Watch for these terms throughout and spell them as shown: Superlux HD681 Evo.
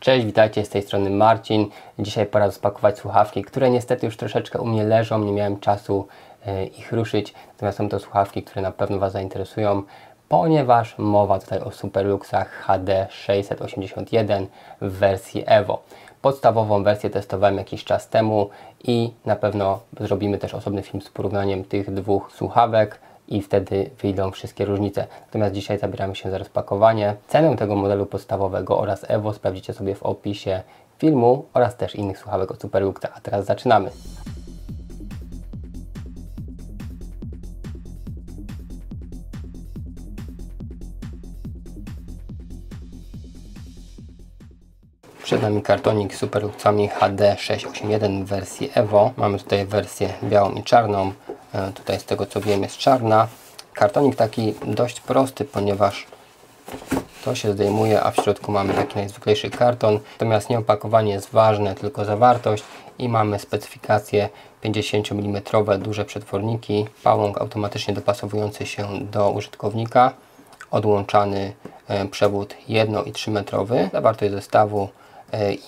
Cześć, witajcie, z tej strony Marcin. Dzisiaj pora rozpakować słuchawki, które niestety już troszeczkę u mnie leżą, nie miałem czasu ich ruszyć. Natomiast są to słuchawki, które na pewno Was zainteresują, ponieważ mowa tutaj o Superluxach HD681 w wersji Evo. Podstawową wersję testowałem jakiś czas temu i na pewno zrobimy też osobny film z porównaniem tych dwóch słuchawek i wtedy wyjdą wszystkie różnice. Natomiast dzisiaj zabieramy się za rozpakowanie. Cenę tego modelu podstawowego oraz Evo sprawdzicie sobie w opisie filmu oraz też innych słuchawek od Superluxa. A teraz zaczynamy. Przed nami kartonik z Superluxami HD681 w wersji Evo. Mamy tutaj wersję białą i czarną. Tutaj z tego co wiem jest czarna. Kartonik taki dość prosty, ponieważ to się zdejmuje, a w środku mamy taki najzwyklejszy karton. Natomiast nie opakowanie jest ważne, tylko zawartość. I mamy specyfikacje 50 mm duże przetworniki. Pałąk automatycznie dopasowujący się do użytkownika. Odłączany przewód 1 i 3 metrowy. Zawartość zestawu.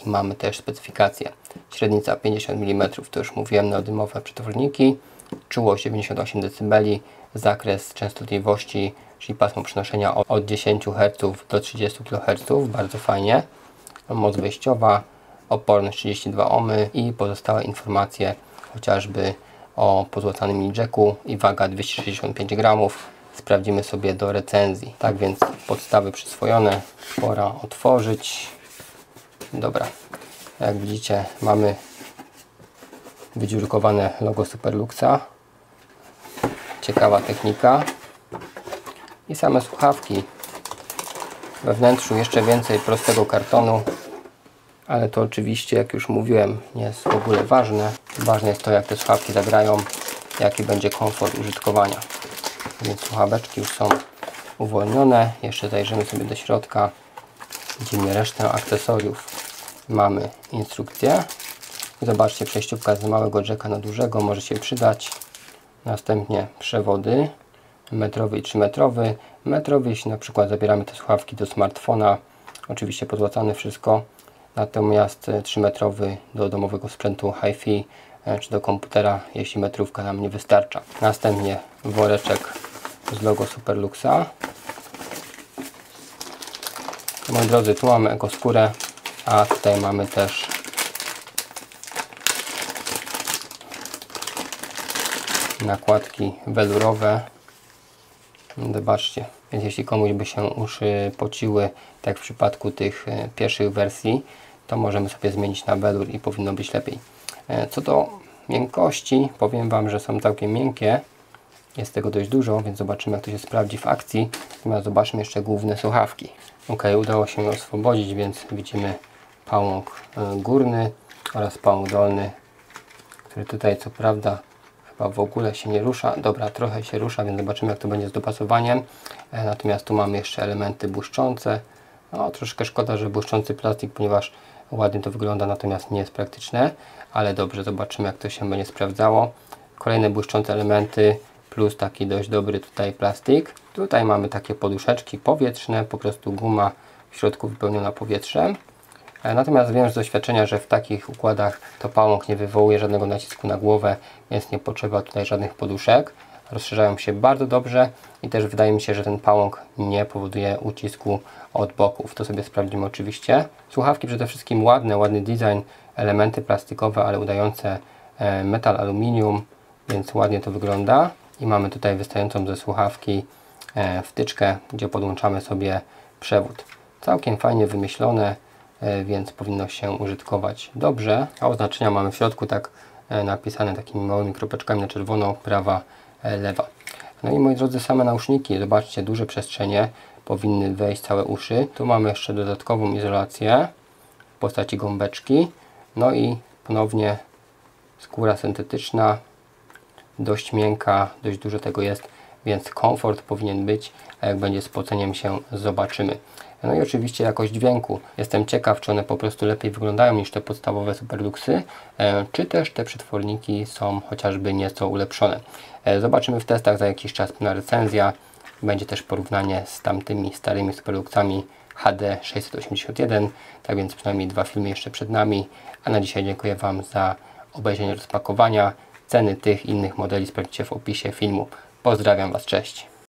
I mamy też specyfikację. Średnica 50 mm, to już mówiłem, neodymowe przetworniki, czułość 98 dB, zakres częstotliwości, czyli pasmo przenoszenia od 10 Hz do 30 kHz, bardzo fajnie, moc wyjściowa, oporność 32 ohmy i pozostałe informacje, chociażby o pozłacanym jacku i waga 265 g. Sprawdzimy sobie do recenzji. Tak więc podstawy przyswojone, pora otworzyć. Dobra, jak widzicie mamy wydziurkowane logo Superluxa, ciekawa technika i same słuchawki. We wnętrzu jeszcze więcej prostego kartonu, ale to oczywiście, jak już mówiłem, nie jest w ogóle ważne. Ważne jest to, jak te słuchawki zagrają, jaki będzie komfort użytkowania. Więc słuchaweczki już są uwolnione, jeszcze zajrzymy sobie do środka. Widzimy resztę akcesoriów. Mamy instrukcję. Zobaczcie, przejściówka z małego jacka na dużego, może się przydać. Następnie przewody metrowy i 3 metrowy. Metrowy, jeśli na przykład zabieramy te słuchawki do smartfona, oczywiście podłacane wszystko. Natomiast 3 metrowy do domowego sprzętu hi-fi czy do komputera, jeśli metrówka nam nie wystarcza. Następnie woreczek z logo Superluxa. Moi drodzy, tu mamy ekoskórę, a tutaj mamy też nakładki welurowe. Zobaczcie, więc jeśli komuś by się uszy pociły, tak jak w przypadku tych pierwszych wersji, to możemy sobie zmienić na welur i powinno być lepiej. Co do miękkości, powiem Wam, że są całkiem miękkie. Jest tego dość dużo, więc zobaczymy, jak to się sprawdzi w akcji. Natomiast zobaczmy jeszcze główne słuchawki. Ok, udało się je oswobodzić, więc widzimy pałąk górny oraz pałąk dolny, który tutaj co prawda chyba w ogóle się nie rusza. Dobra, trochę się rusza, więc zobaczymy, jak to będzie z dopasowaniem. Natomiast tu mamy jeszcze elementy błyszczące. No, troszkę szkoda, że błyszczący plastik, ponieważ ładnie to wygląda, natomiast nie jest praktyczne. Ale dobrze, zobaczymy, jak to się będzie sprawdzało. Kolejne błyszczące elementy. Plus taki dość dobry tutaj plastik. Tutaj mamy takie poduszeczki powietrzne, po prostu guma w środku wypełniona powietrzem. Natomiast wiem z doświadczenia, że w takich układach to pałąk nie wywołuje żadnego nacisku na głowę, więc nie potrzeba tutaj żadnych poduszek. Rozszerzają się bardzo dobrze i też wydaje mi się, że ten pałąk nie powoduje ucisku od boków. To sobie sprawdzimy oczywiście. Słuchawki przede wszystkim ładne, ładny design, elementy plastikowe, ale udające metal, aluminium, więc ładnie to wygląda. I mamy tutaj wystającą ze słuchawki wtyczkę, gdzie podłączamy sobie przewód. Całkiem fajnie wymyślone, więc powinno się użytkować dobrze. A oznaczenia mamy w środku tak napisane takimi małymi kropeczkami na czerwono, prawa, lewa. No i moi drodzy, same nauszniki. Zobaczcie, duże przestrzenie, powinny wejść całe uszy. Tu mamy jeszcze dodatkową izolację w postaci gąbeczki. No i ponownie skóra syntetyczna. Dość miękka, dość dużo tego jest, więc komfort powinien być, a jak będzie z poceniem się zobaczymy. No i oczywiście jakość dźwięku. Jestem ciekaw, czy one po prostu lepiej wyglądają niż te podstawowe Superluxy, czy też te przetworniki są chociażby nieco ulepszone. Zobaczymy w testach, za jakiś czas na recenzja. Będzie też porównanie z tamtymi starymi Superluxami HD681, tak więc przynajmniej dwa filmy jeszcze przed nami, a na dzisiaj dziękuję Wam za obejrzenie rozpakowania. Ceny tych innych modeli sprawdźcie w opisie filmu. Pozdrawiam Was, cześć!